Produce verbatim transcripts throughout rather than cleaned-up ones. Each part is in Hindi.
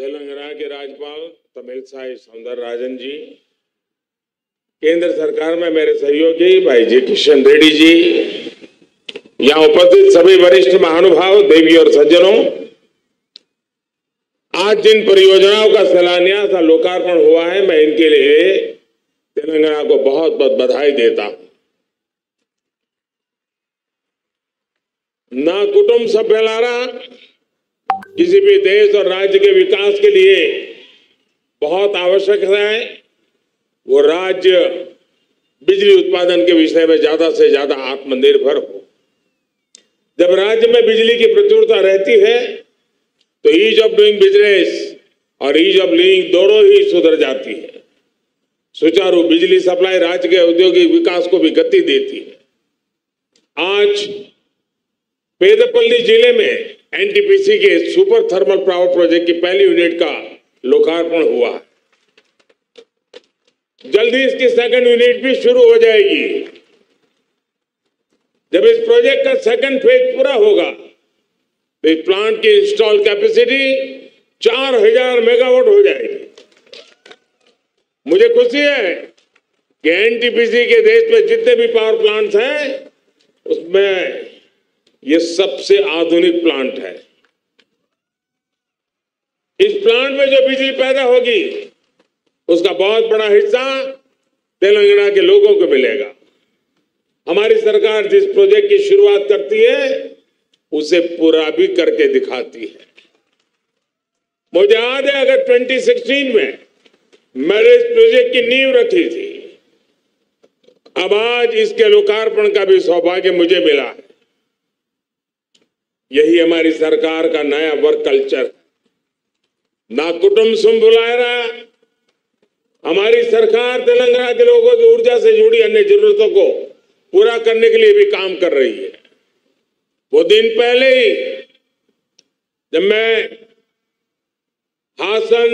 तेलंगाना के राज्यपाल तमिल साई सुंदरराजन जी, केंद्र सरकार में मेरे सहयोगी भाई जी किशन रेड्डी जी, यहाँ उपस्थित सभी वरिष्ठ महानुभाव, देवी और सज्जनों, आज जिन परियोजनाओं का शिलान्यास और लोकार्पण हुआ है, मैं इनके लिए तेलंगाना को बहुत बहुत बधाई देता हूं। ना कुटुंब सभ्यलारा किसी भी देश और राज्य के विकास के लिए बहुत आवश्यक है, वो राज्य बिजली उत्पादन के विषय में ज्यादा से ज्यादा आत्मनिर्भर हो। जब राज्य में बिजली की प्रचुरता रहती है तो ईज ऑफ डूइंग बिजनेस और ईज ऑफ लिविंग दोनों ही सुधर जाती है। सुचारू बिजली सप्लाई राज्य के औद्योगिक विकास को भी गति देती है। आज पेद्दपल्ली जिले में एन टी पी सी के सुपर थर्मल पावर प्रोजेक्ट की पहली यूनिट का लोकार्पण हुआ है। जल्दी इसकी सेकंड यूनिट भी शुरू हो जाएगी। जब इस प्रोजेक्ट का सेकंड फेज पूरा होगा तो इस प्लांट की इंस्टॉल कैपेसिटी चार हज़ार मेगावाट हो जाएगी। मुझे खुशी है कि एन टी पी सी के देश में जितने भी पावर प्लांट्स हैं उसमें ये सबसे आधुनिक प्लांट है। इस प्लांट में जो बिजली पैदा होगी उसका बहुत बड़ा हिस्सा तेलंगाना के लोगों को मिलेगा। हमारी सरकार जिस प्रोजेक्ट की शुरुआत करती है उसे पूरा भी करके दिखाती है। मुझे याद है अगर दो हज़ार सोलह में मैंने इस प्रोजेक्ट की नींव रखी थी, अब आज इसके लोकार्पण का भी सौभाग्य मुझे मिला है। यही हमारी सरकार का नया वर्क कल्चर, ना कुटुंब सुन बुलाए रहा। हमारी सरकार तेलंगाना के लोगों की ऊर्जा से जुड़ी अन्य जरूरतों को पूरा करने के लिए भी काम कर रही है। वो दिन पहले ही जब मैं Hassan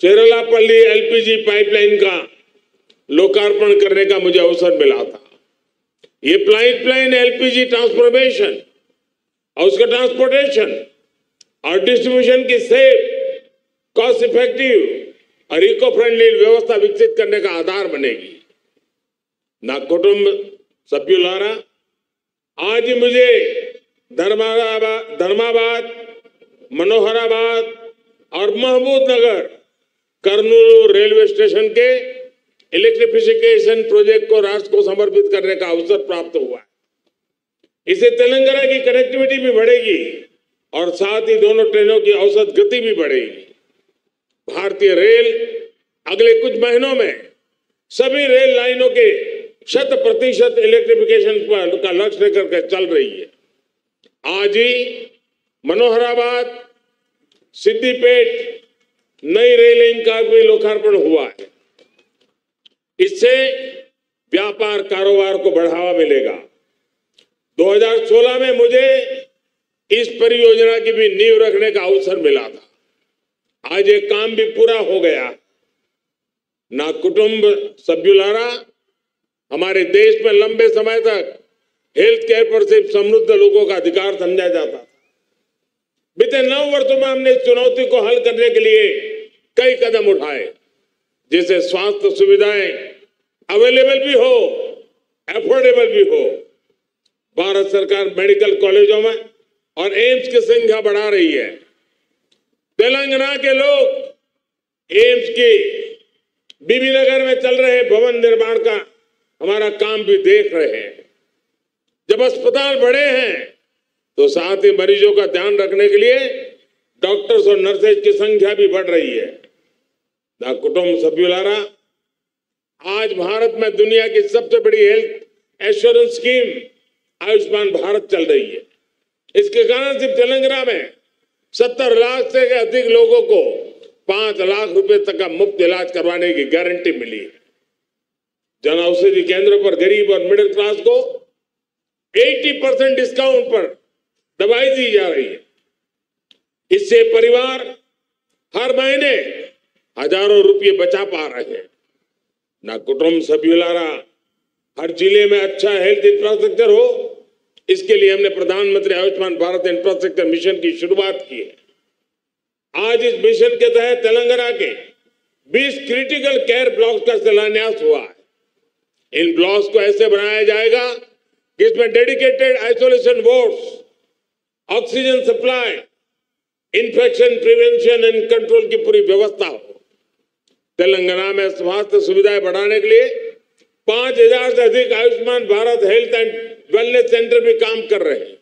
Cherlapalli L P G pipeline का लोकार्पण करने का मुझे अवसर मिला था। ये pipeline L P G transformation और उसका ट्रांसपोर्टेशन और डिस्ट्रीब्यूशन की सेफ, कॉस्ट इफेक्टिव और इको फ्रेंडली व्यवस्था विकसित करने का आधार बनेगी। ना कुटुंब सभ्यु लारा, आज ही मुझे धर्माबाद धर्माबाद मनोहराबाद और Mahbubnagar Kurnool railway station के इलेक्ट्रिफिकेशन प्रोजेक्ट को राष्ट्र को समर्पित करने का अवसर प्राप्त हुआ है। इससे तेलंगाना की कनेक्टिविटी भी बढ़ेगी और साथ ही दोनों ट्रेनों की औसत गति भी बढ़ेगी। भारतीय रेल अगले कुछ महीनों में सभी रेल लाइनों के शत प्रतिशत इलेक्ट्रिफिकेशन पर का लक्ष्य लेकर के चल रही है। आज ही मनोहराबाद सिद्दी पेट नई रेल लाइन का भी लोकार्पण हुआ है। इससे व्यापार कारोबार को बढ़ावा मिलेगा। दो हज़ार सोलह में मुझे इस परियोजना की भी नींव रखने का अवसर मिला था। आज ये काम भी पूरा हो गया। ना कुटुंब सभ्युलारा, हमारे देश में लंबे समय तक हेल्थ केयर पर सिर्फ समृद्ध लोगों का अधिकार समझा जाता था। बीते नौ वर्षों में हमने इस चुनौती को हल करने के लिए कई कदम उठाए, जैसे स्वास्थ्य सुविधाएं अवेलेबल भी हो, अफोर्डेबल भी हो। भारत सरकार मेडिकल कॉलेजों में और एम्स की संख्या बढ़ा रही है। तेलंगाना के लोग एम्स की बीबी नगर में चल रहे भवन निर्माण का हमारा काम भी देख रहे हैं। जब अस्पताल बड़े हैं तो साथ ही मरीजों का ध्यान रखने के लिए डॉक्टर्स और नर्सेज की संख्या भी बढ़ रही है। ना कुटुंब सभ्युलारा, आज भारत में दुनिया की सबसे बड़ी health assurance scheme Ayushman Bharat चल रही है। इसके कारण सिर्फ तेलंगाना में सत्तर लाख से अधिक लोगों को पांच लाख रुपए तक का मुफ्त इलाज करवाने की गारंटी मिली है। जन औषधि केंद्रों पर गरीब और मिडिल क्लास को अस्सी परसेंट डिस्काउंट पर दवाई दी जा रही है। इससे परिवार हर महीने हजारों रुपये बचा पा रहे हैं। ना कुटुंब सभ्युलारा, हर जिले में अच्छा हेल्थ इंफ्रास्ट्रक्चर हो, इसके लिए हमने प्रधानमंत्री आयुष्मान भारत इंफ्रास्ट्रक्चर मिशन की शुरुआत की है। आज इस मिशन के तहत तेलंगाना के बीस क्रिटिकल केयर ब्लॉक्स का शिलान्यास हुआ है। इन ब्लॉक्स को ऐसे बनाया जाएगा कि इसमें dedicated isolation wards, oxygen supply, infection prevention and control की पूरी व्यवस्था हो। तेलंगाना में स्वास्थ्य सुविधाएं बढ़ाने के लिए पांच हजार से अधिक Ayushman Bharat health and wellness centre भी काम कर रहे हैं।